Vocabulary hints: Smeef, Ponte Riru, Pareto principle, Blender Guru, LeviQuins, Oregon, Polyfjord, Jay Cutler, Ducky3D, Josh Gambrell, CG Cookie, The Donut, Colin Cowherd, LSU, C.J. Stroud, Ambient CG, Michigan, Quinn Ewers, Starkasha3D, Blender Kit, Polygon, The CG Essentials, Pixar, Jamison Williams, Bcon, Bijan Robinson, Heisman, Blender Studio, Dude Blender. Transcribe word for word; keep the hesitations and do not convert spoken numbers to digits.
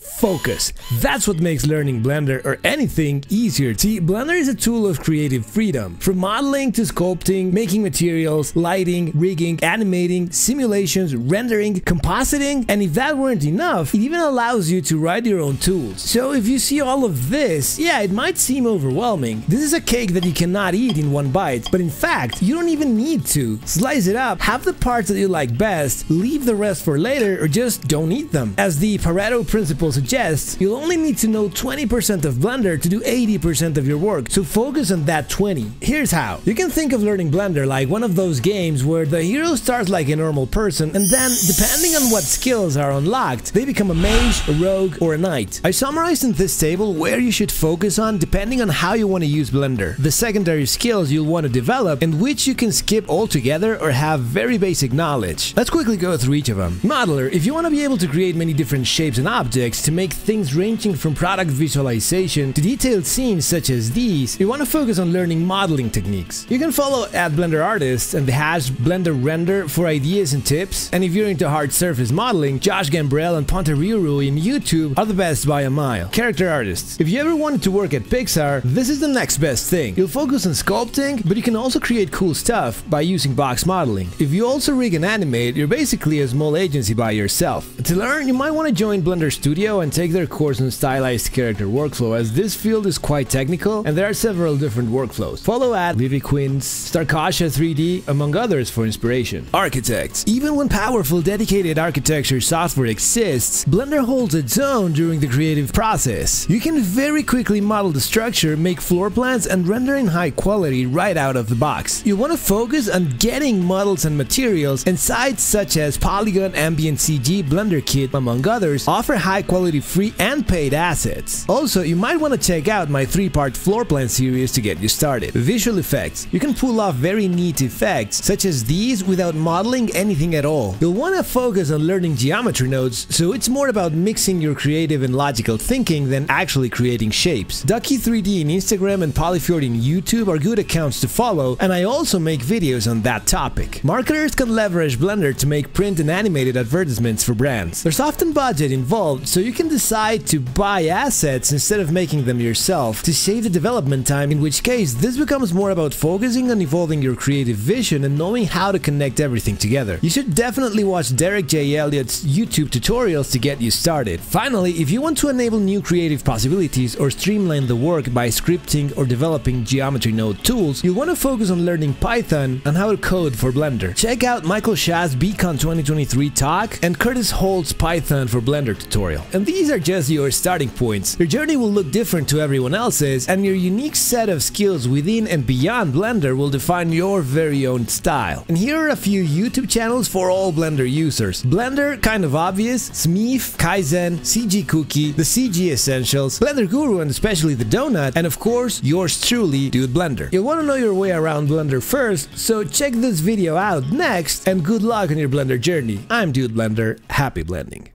focus. That's what makes learning Blender or anything easier. See, Blender is a tool of creative freedom. From modeling to sculpting, making materials, lighting, rigging, animating, simulations, rendering, compositing, and if that weren't enough, it even allows you to write your own tools. So if you see all of this, yeah, it might seem overwhelming. This is a cake that you cannot eat in one bite, but in fact, you don't even need to. Slice it up, have the parts that you like best, leave the rest for later, or just don't eat them. As the Pareto principle suggests, you'll only need to know twenty percent of Blender to do eighty percent of your work, so focus on that twenty. Here's how. You can think of learning Blender like one of those games where the hero starts like a normal person, and then, depending on what skills are unlocked, they become a mage, a rogue, or a knight. I summarized in this table where you should focus on depending on how you want to use Blender, the secondary skills you'll want to develop, and which you can skip altogether or have very basic knowledge. Let's quickly go through each of them. Modeler, if you want to be able to create many different shapes and objects to make things ranging from product visualization to detailed scenes such as these, you want to focus on learning modeling techniques. You can follow at Blender Artist and the hash Blender Render for ideas and tips, and if you're into hard surface modeling, Josh Gambrell and Ponte Riru in YouTube are the best by a mile. Character artists, if you ever wanted to work at Pixar, this is the next best thing. You'll focus on sculpting, but you can also create cool stuff by using box modeling. If you also rig and animate, you're basically a small agency by yourself. To learn, you might want to join Blender Studio and take their course on stylized character workflow, as this field is quite technical and there are several different workflows. Follow at LeviQuins, Starkasha three D, among others for inspiration. Architects. Even when powerful dedicated architecture software exists, Blender holds its own during the creative process. You can very quickly model the structure, make floor plans, and render in high quality right out of the box. You want to focus on getting models and materials, and sites such as Polygon, Ambient C G, Blender Kit, among others, offer high quality free and paid assets. Also, you might want to check out my three-part floor plan series to get you started. Visual effects. You can pull off very neat effects such as these without modeling anything at all. You'll want to focus on learning geometry nodes, so it's more about mixing your creative and logical thinking than actually creating shapes. Ducky three D in Instagram and Polyfjord in YouTube are good accounts to follow, and I also make videos on that topic. Marketers can leverage Blender to make print and animated advertisements for brands. There's often budget involved, so you can decide to buy assets instead of making them yourself to save the development time, in which case this becomes more about focusing on evolving your creative vision and knowing how to connect everything together. You should definitely watch Derek J. Elliott's YouTube tutorials to get you started. Finally, if you want to enable new creative possibilities or streamline the work by scripting or developing geometry node tools, you'll want to focus on learning Python and how to code for Blender. Check out Michael Shah's Bcon twenty twenty-three talk and Curtis Holt's Python for Blender tutorial. And these are just your starting points. Your journey will look different to everyone else's, and your unique set of skills within and beyond Blender will define your very own style. And here are a few YouTube channels for all Blender users. Blender, Kind of Obvious, Smeef, Kaizen, C G Cookie, The C G Essentials, Blender Guru, and especially The Donut, and of course, yours truly, Dude Blender. You'll want to know your way around Blender first, so check this video out next, and good luck on your Blender journey. I'm Dude Blender, happy blending.